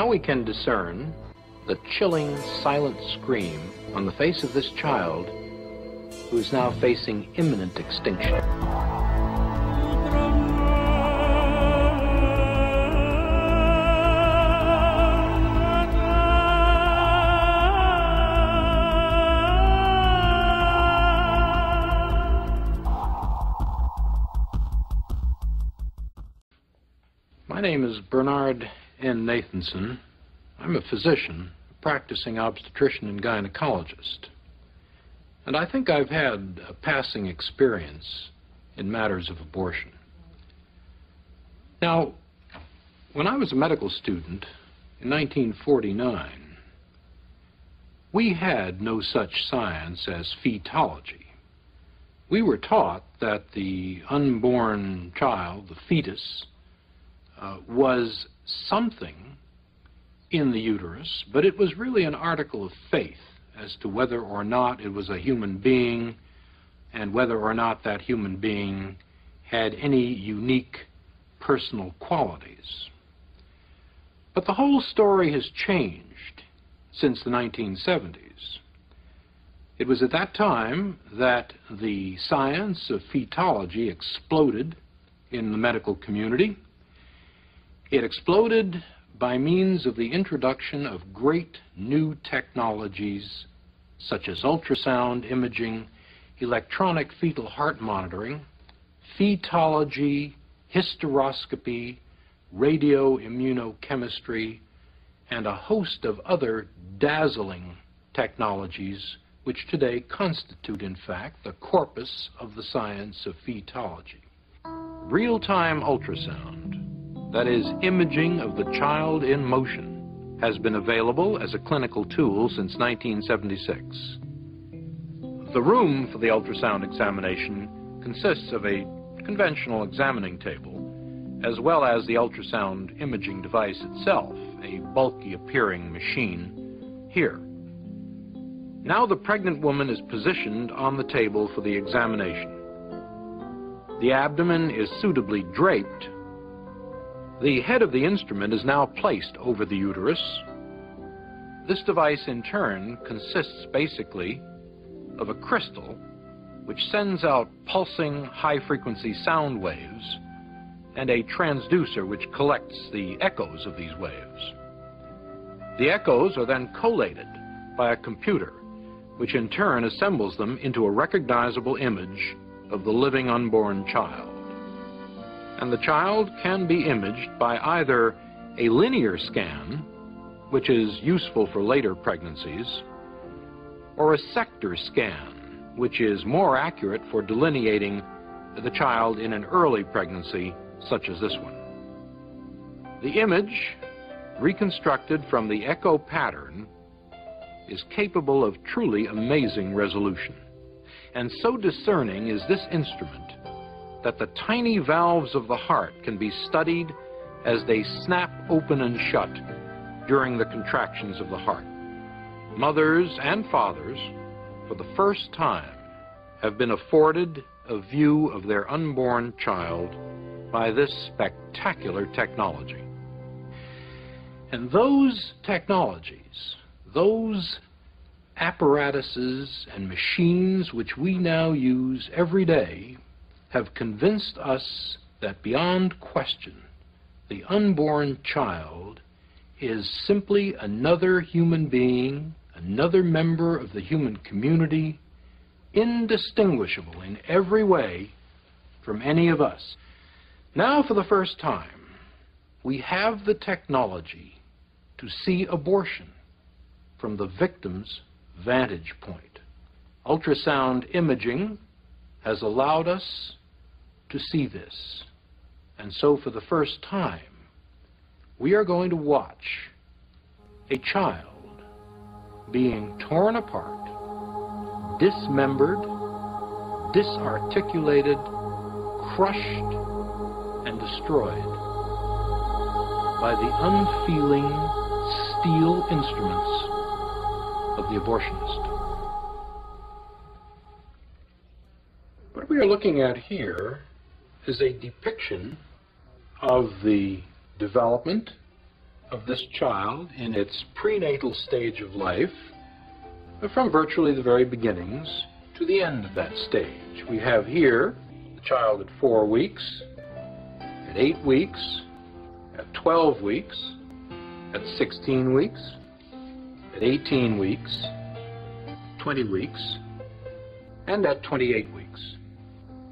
Now we can discern the chilling, silent scream on the face of this child who is now facing imminent extinction. My name is Bernard N. Nathanson. I'm a physician, a practicing obstetrician and gynecologist. And I think I've had a passing experience in matters of abortion. Now, when I was a medical student in 1949, we had no such science as fetology. We were taught that the unborn child, the fetus, was something in the uterus, but it was really an article of faith as to whether or not it was a human being and whether or not that human being had any unique personal qualities. But the whole story has changed since the 1970s. It was at that time that the science of fetology exploded in the medical community. It exploded by means of the introduction of great new technologies such as ultrasound imaging, electronic fetal heart monitoring, fetology, hysteroscopy, radioimmunochemistry, and a host of other dazzling technologies which today constitute, in fact, the corpus of the science of fetology. Real-time ultrasound, that is, imaging of the child in motion, has been available as a clinical tool since 1976. The room for the ultrasound examination consists of a conventional examining table, as well as the ultrasound imaging device itself, a bulky appearing machine here. Now the pregnant woman is positioned on the table for the examination. The abdomen is suitably draped. The head of the instrument is now placed over the uterus. This device, in turn, consists basically of a crystal which sends out pulsing high-frequency sound waves and a transducer which collects the echoes of these waves. The echoes are then collated by a computer which in turn assembles them into a recognizable image of the living unborn child. And the child can be imaged by either a linear scan, which is useful for later pregnancies, or a sector scan, which is more accurate for delineating the child in an early pregnancy, such as this one. The image, reconstructed from the echo pattern, is capable of truly amazing resolution. And so discerning is this instrument that the tiny valves of the heart can be studied as they snap open and shut during the contractions of the heart. Mothers and fathers, for the first time, have been afforded a view of their unborn child by this spectacular technology. And those technologies, those apparatuses and machines which we now use every day, have convinced us that beyond question, the unborn child is simply another human being, another member of the human community, indistinguishable in every way from any of us. Now, for the first time, we have the technology to see abortion from the victim's vantage point. Ultrasound imaging has allowed us to see this. And so for the first time, we are going to watch a child being torn apart, dismembered, disarticulated, crushed, and destroyed by the unfeeling steel instruments of the abortionist. What we are looking at here is a depiction of the development of this child in its prenatal stage of life, from virtually the very beginnings to the end of that stage. We have here the child at 4 weeks, at 8 weeks, at 12 weeks, at 16 weeks, at 18 weeks, 20 weeks, and at 28 weeks.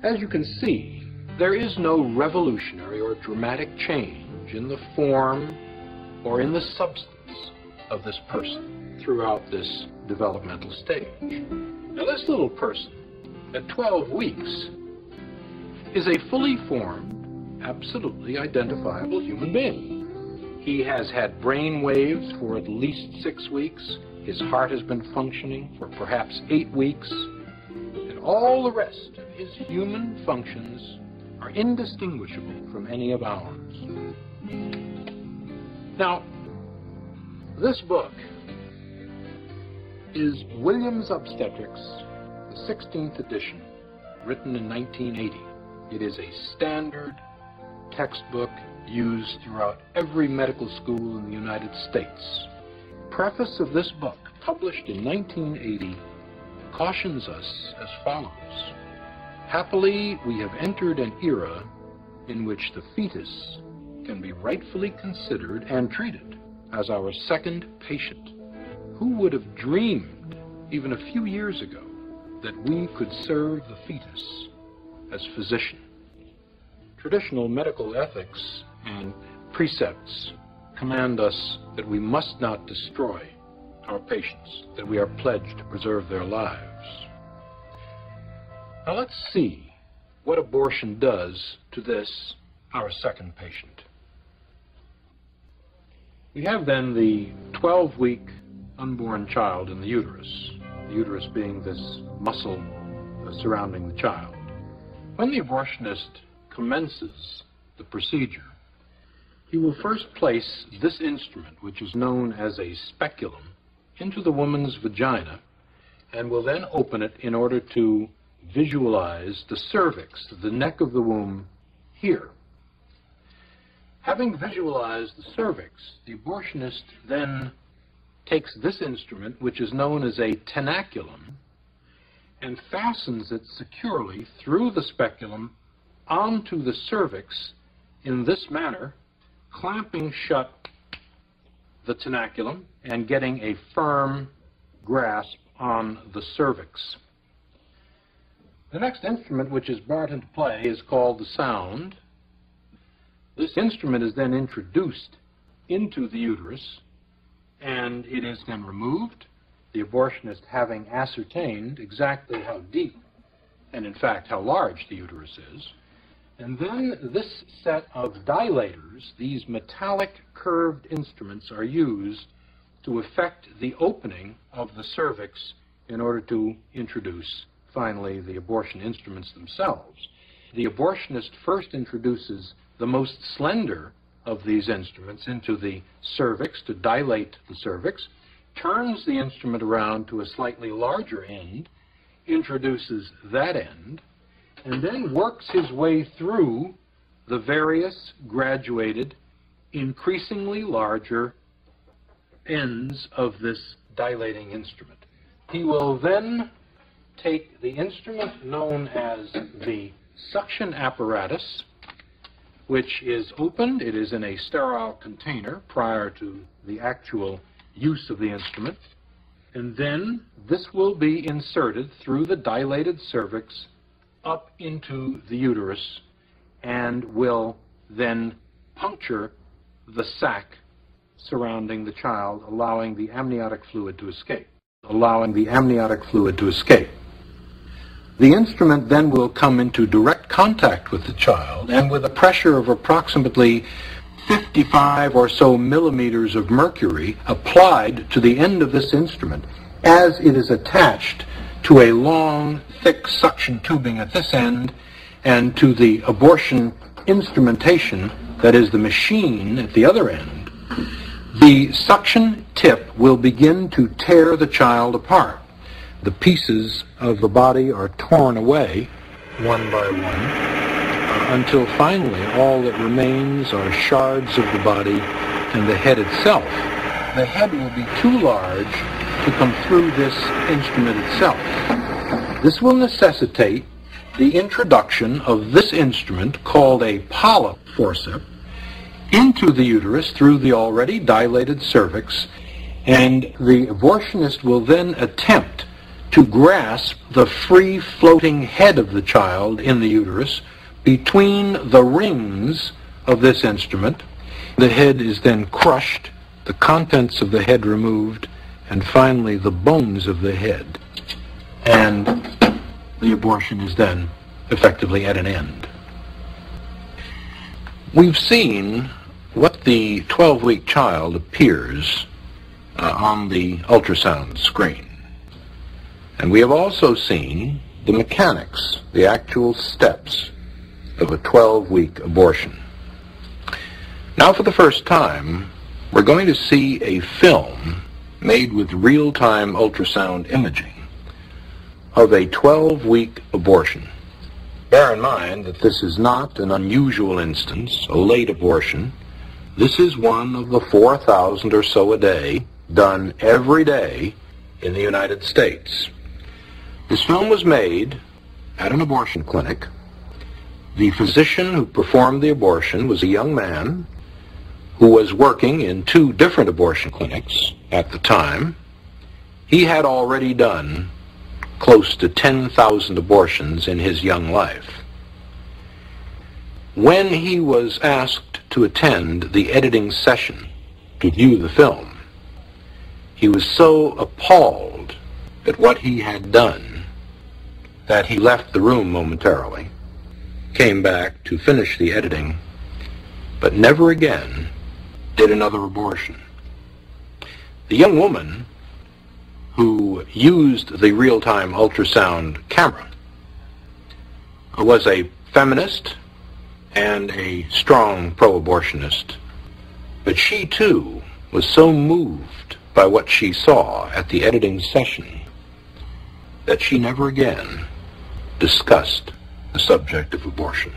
As you can see, there is no revolutionary or dramatic change in the form or in the substance of this person throughout this developmental stage. Now, this little person at 12 weeks is a fully formed, absolutely identifiable human being. He has had brain waves for at least 6 weeks. His heart has been functioning for perhaps 8 weeks. And all the rest of his human functions are indistinguishable from any of ours. Now, this book is Williams Obstetrics, the 16th edition, written in 1980. It is a standard textbook used throughout every medical school in the United States. The preface of this book, published in 1980, cautions us as follows. Happily, we have entered an era in which the fetus can be rightfully considered and treated as our second patient. Who would have dreamed, even a few years ago, that we could serve the fetus as physician? Traditional medical ethics and precepts command us that we must not destroy our patients, that we are pledged to preserve their lives. Now let's see what abortion does to this, our second patient. We have then the 12-week unborn child in the uterus being this muscle surrounding the child. When the abortionist commences the procedure, he will first place this instrument, which is known as a speculum, into the woman's vagina and will then open it in order to visualize the cervix, the neck of the womb, here. Having visualized the cervix, the abortionist then takes this instrument, which is known as a tenaculum, and fastens it securely through the speculum onto the cervix in this manner, clamping shut the tenaculum and getting a firm grasp on the cervix. The next instrument which is brought into play is called the sound. This instrument is then introduced into the uterus, and it is then removed, the abortionist having ascertained exactly how deep and, in fact, how large the uterus is. And then this set of dilators, these metallic curved instruments, are used to effect the opening of the cervix in order to introduce, finally, the abortion instruments themselves. The abortionist first introduces the most slender of these instruments into the cervix to dilate the cervix, turns the instrument around to a slightly larger end, introduces that end, and then works his way through the various graduated, increasingly larger ends of this dilating instrument. He will then take the instrument known as the suction apparatus, which is opened. It is in a sterile container prior to the actual use of the instrument. And then this will be inserted through the dilated cervix up into the uterus and will then puncture the sac surrounding the child, allowing the amniotic fluid to escape. The instrument then will come into direct contact with the child, and with a pressure of approximately 55 or so millimeters of mercury applied to the end of this instrument, as it is attached to a long, thick suction tubing at this end and to the abortion instrumentation, that is the machine, at the other end, the suction tip will begin to tear the child apart. The pieces of the body are torn away, one by one, until finally all that remains are shards of the body in the head itself, the head will be too large to come through this instrument itself. This will necessitate the introduction of this instrument, called a polyp forceps, into the uterus through the already dilated cervix, and the abortionist will then attempt to grasp the free floating head of the child in the uterus between the rings of this instrument. The head is then crushed, the contents of the head removed, and finally the bones of the head. And the abortion is then effectively at an end. We've seen what the 12-week child appears on the ultrasound screen. And we have also seen the mechanics, the actual steps of a 12-week abortion. Now, for the first time, we're going to see a film made with real-time ultrasound imaging of a 12-week abortion. Bear in mind that this is not an unusual instance, a late abortion. This is one of the 4,000 or so a day done every day in the United States. This film was made at an abortion clinic. The physician who performed the abortion was a young man who was working in two different abortion clinics at the time. He had already done close to 10,000 abortions in his young life. When he was asked to attend the editing session to view the film, he was so appalled at what he had done that he left the room momentarily, came back to finish the editing, but never again did another abortion. The young woman who used the real-time ultrasound camera was a feminist and a strong pro-abortionist, but she too was so moved by what she saw at the editing session that she never again discussed the subject of abortion.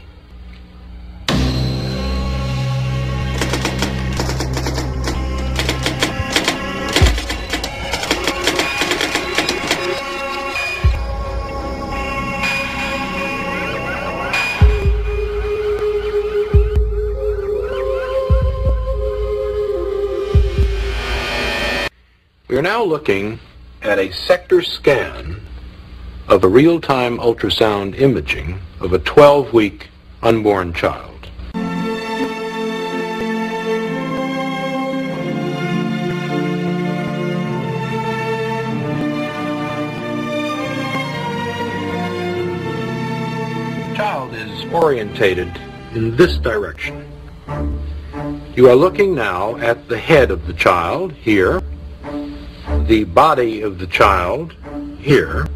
We are now looking at a sector scan of a real-time ultrasound imaging of a 12-week unborn child. The child is orientated in this direction. You are looking now at the head of the child here, the body of the child here,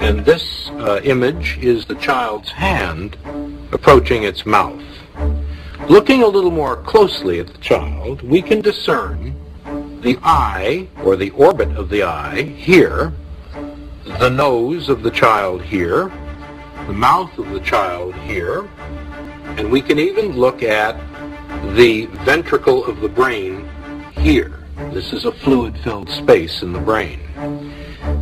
and this image is the child's hand approaching its mouth. Looking a little more closely at the child, we can discern the eye, or the orbit of the eye, here, the nose of the child here, the mouth of the child here, and we can even look at the ventricle of the brain here. This is a fluid-filled space in the brain.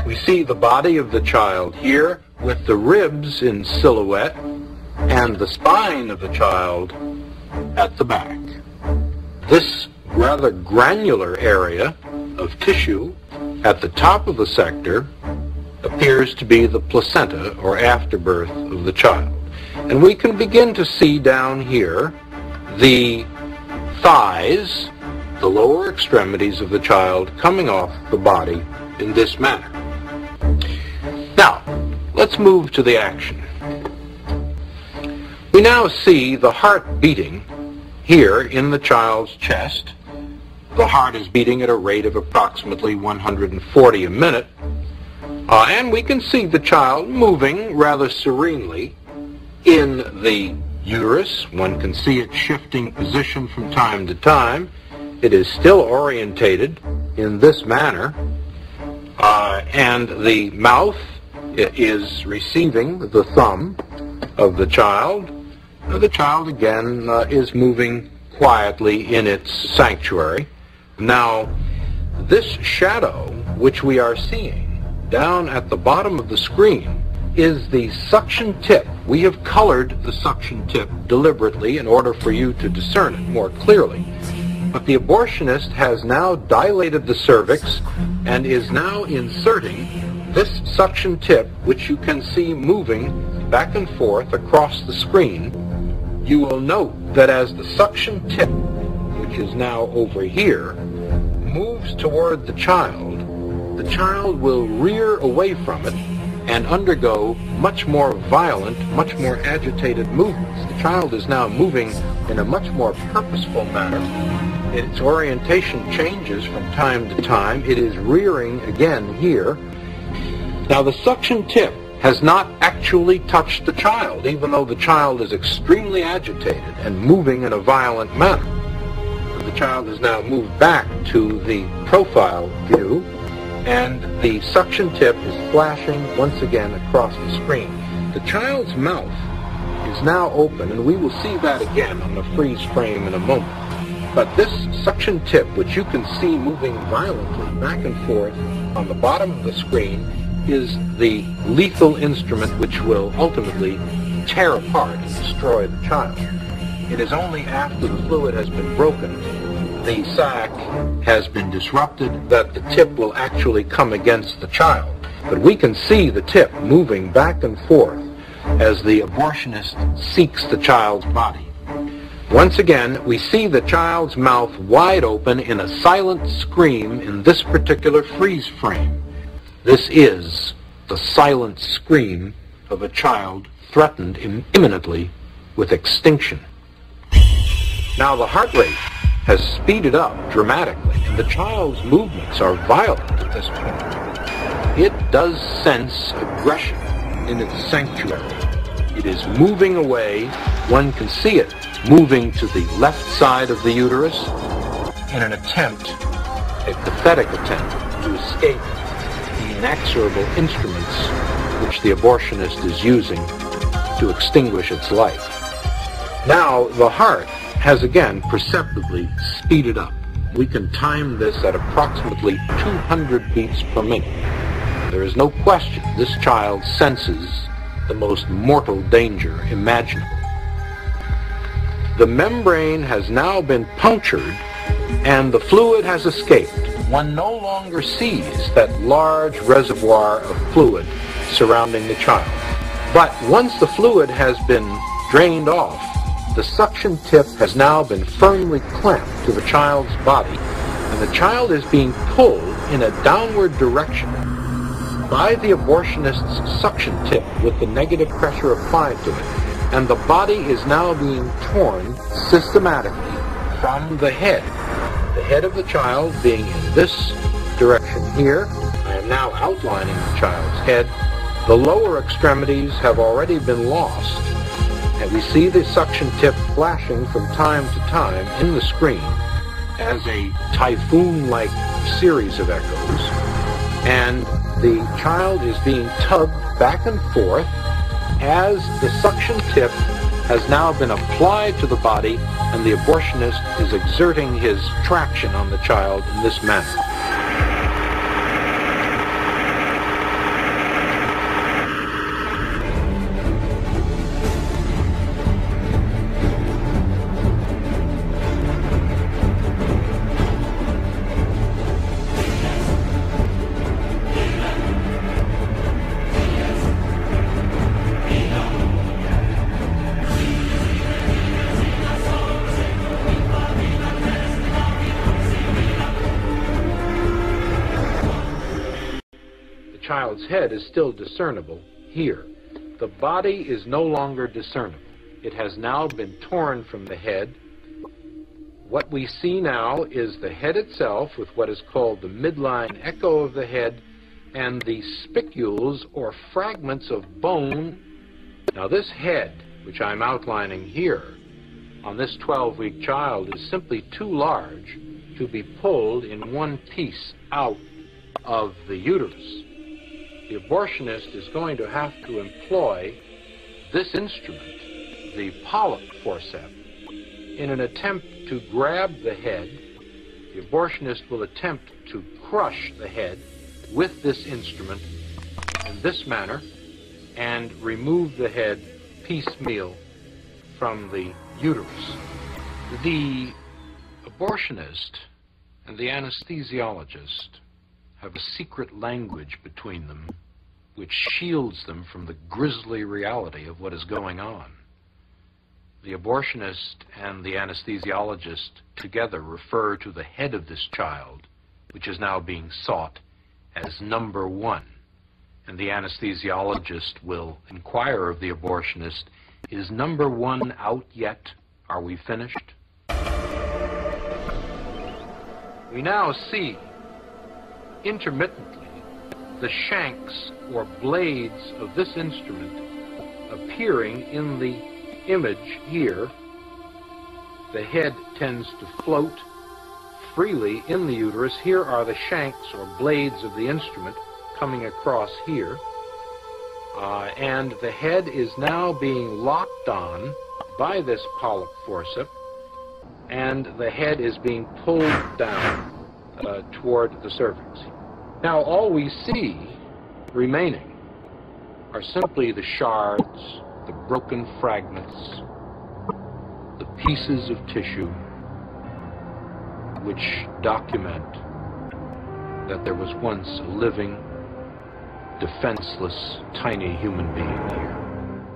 We see the body of the child here with the ribs in silhouette and the spine of the child at the back. This rather granular area of tissue at the top of the sector appears to be the placenta or afterbirth of the child. And we can begin to see down here the thighs, the lower extremities of the child coming off the body in this manner. Now, let's move to the action. We now see the heart beating here in the child's chest. The heart is beating at a rate of approximately 140 a minute, and we can see the child moving rather serenely in the uterus. One can see it shifting position from time to time. It is still orientated in this manner, and the mouth is receiving the thumb of the child. The child again is moving quietly in its sanctuary. Now, this shadow which we are seeing down at the bottom of the screen is the suction tip. We have colored the suction tip deliberately in order for you to discern it more clearly. But the abortionist has now dilated the cervix and is now inserting this suction tip, which you can see moving back and forth across the screen. You will note that as the suction tip, which is now over here, moves toward the child will rear away from it and undergo much more violent, much more agitated movements. The child is now moving in a much more purposeful manner. Its orientation changes from time to time. It is rearing again here. Now, the suction tip has not actually touched the child, even though the child is extremely agitated and moving in a violent manner. The child has now moved back to the profile view, and the suction tip is flashing once again across the screen. The child's mouth is now open, and we will see that again on the freeze frame in a moment. But this suction tip, which you can see moving violently back and forth on the bottom of the screen, is the lethal instrument which will ultimately tear apart and destroy the child. It is only after the fluid has been broken, the sac has been disrupted, that the tip will actually come against the child. But we can see the tip moving back and forth as the abortionist seeks the child's body. Once again, we see the child's mouth wide open in a silent scream in this particular freeze frame. This is the silent scream of a child threatened imminently with extinction. Now, the heart rate has speeded up dramatically, and the child's movements are violent at this point. It does sense aggression in its sanctuary. It is moving away. One can see it moving to the left side of the uterus in an attempt, a pathetic attempt, to escape the inexorable instruments which the abortionist is using to extinguish its life. Now, the heart has again perceptibly speeded up. We can time this at approximately 200 beats per minute. There is no question this child senses the most mortal danger imaginable. The membrane has now been punctured and the fluid has escaped. One no longer sees that large reservoir of fluid surrounding the child. But once the fluid has been drained off, the suction tip has now been firmly clamped to the child's body, and the child is being pulled in a downward direction by the abortionist's suction tip with the negative pressure applied to it, and the body is now being torn systematically from the head of the child being in this direction here. I am now outlining the child's head. The lower extremities have already been lost, and we see the suction tip flashing from time to time in the screen as a typhoon-like series of echoes, and the child is being tugged back and forth as the suction tip has now been applied to the body, and the abortionist is exerting his traction on the child in this manner. Child's head is still discernible here. The body is no longer discernible. It has now been torn from the head. What we see now is the head itself with what is called the midline echo of the head and the spicules or fragments of bone. Now, this head, which I'm outlining here on this 12-week child, is simply too large to be pulled in one piece out of the uterus. The abortionist is going to have to employ this instrument, the polyp forceps, in an attempt to grab the head, the abortionist will attempt to crush the head with this instrument in this manner and remove the head piecemeal from the uterus. The abortionist and the anesthesiologist have a secret language between them which shields them from the grisly reality of what is going on. The abortionist and the anesthesiologist together refer to the head of this child, which is now being sought, as number one. And the anesthesiologist will inquire of the abortionist, is number one out yet? Are we finished? We now see intermittently the shanks or blades of this instrument appearing in the image here. The head tends to float freely in the uterus. Here are the shanks or blades of the instrument coming across here, and the head is now being locked on by this polyp forceps, and the head is being pulled down toward the cervix. Now all we see remaining are simply the shards, the broken fragments, the pieces of tissue which document that there was once a living, defenseless, tiny human being here.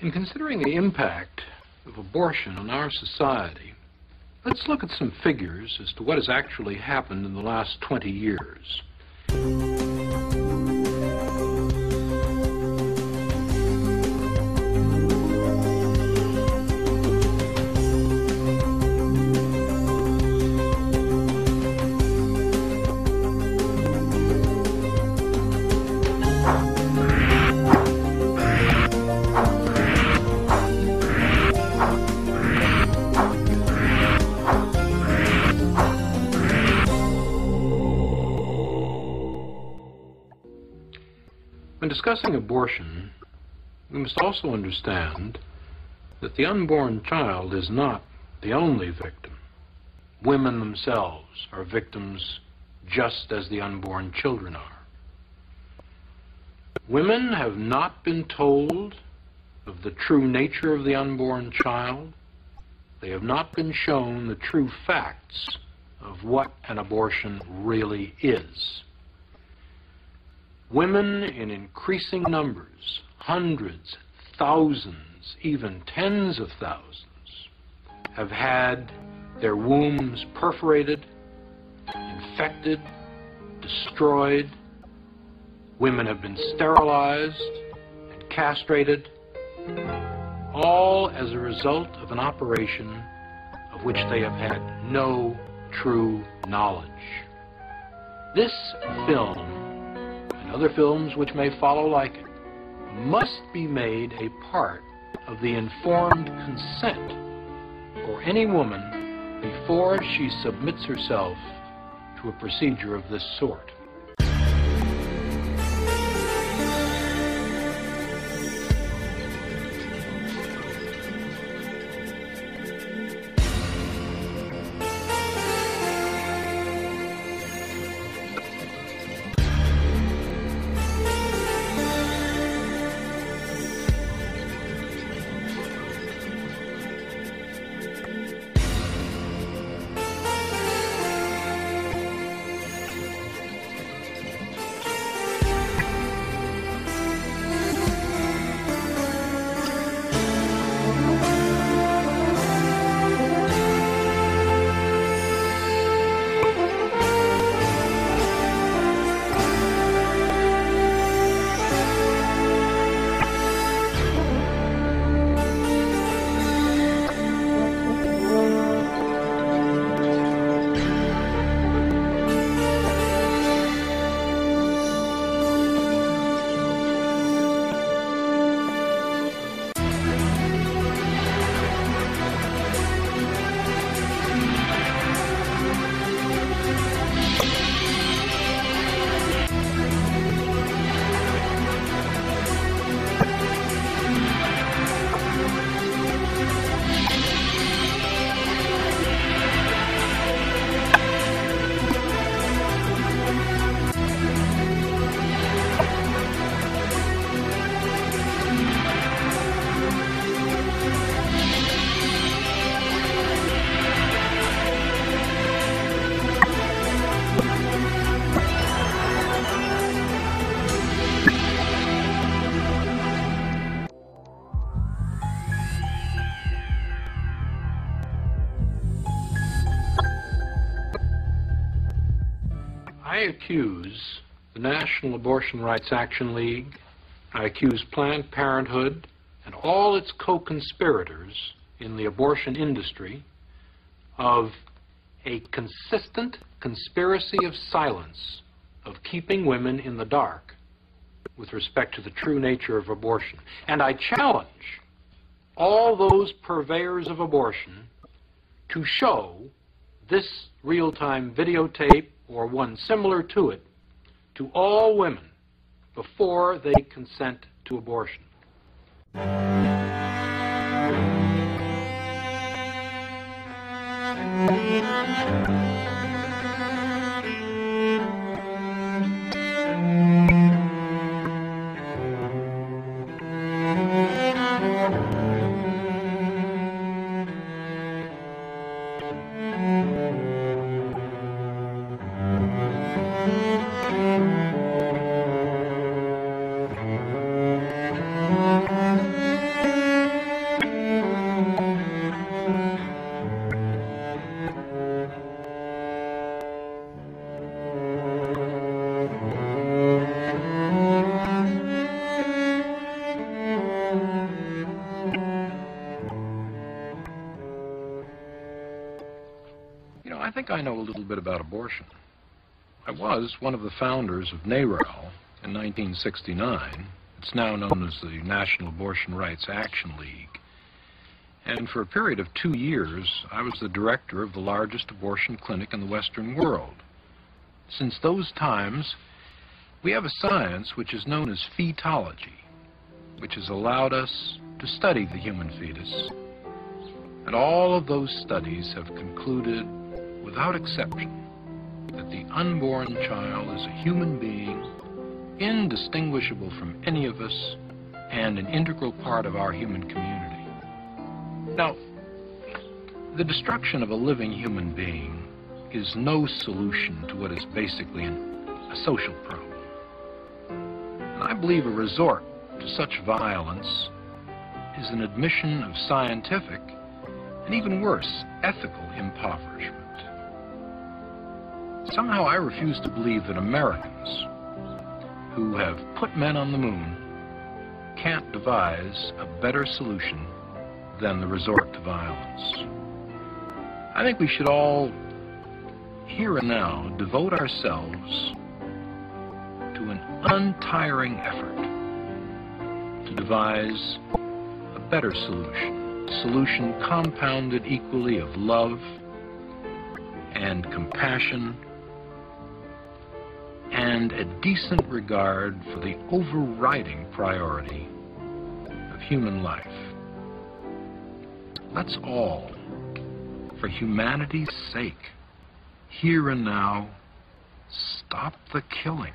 In considering the impact of abortion on our society, let's look at some figures as to what has actually happened in the last 20 years. When discussing abortion, we must also understand that the unborn child is not the only victim. Women themselves are victims just as the unborn children are. Women have not been told of the true nature of the unborn child. They have not been shown the true facts of what an abortion really is. Women in increasing numbers, hundreds, thousands, even tens of thousands, have had their wombs perforated, infected, destroyed. Women have been sterilized and castrated, all as a result of an operation of which they have had no true knowledge. This film and other films which may follow like it must be made a part of the informed consent for any woman before she submits herself to a procedure of this sort. I accuse the National Abortion Rights Action League, I accuse Planned Parenthood and all its co-conspirators in the abortion industry of a consistent conspiracy of silence, of keeping women in the dark with respect to the true nature of abortion. And I challenge all those purveyors of abortion to show this real-time videotape or one similar to it to all women before they consent to abortion. I think I know a little bit about abortion. I was one of the founders of NARAL in 1969. It's now known as the National Abortion Rights Action League. And for a period of 2 years, I was the director of the largest abortion clinic in the Western world. Since those times, we have a science which is known as fetology, which has allowed us to study the human fetus. And all of those studies have concluded without exception that the unborn child is a human being indistinguishable from any of us and an integral part of our human community. Now, the destruction of a living human being is no solution to what is basically a social problem. And I believe a resort to such violence is an admission of scientific and even worse, ethical impoverishment. Somehow I refuse to believe that Americans, who have put men on the moon, can't devise a better solution than the resort to violence. I think we should all, here and now, devote ourselves to an untiring effort to devise a better solution, a solution compounded equally of love and compassion, and a decent regard for the overriding priority of human life. Let's all, for humanity's sake, here and now, stop the killing.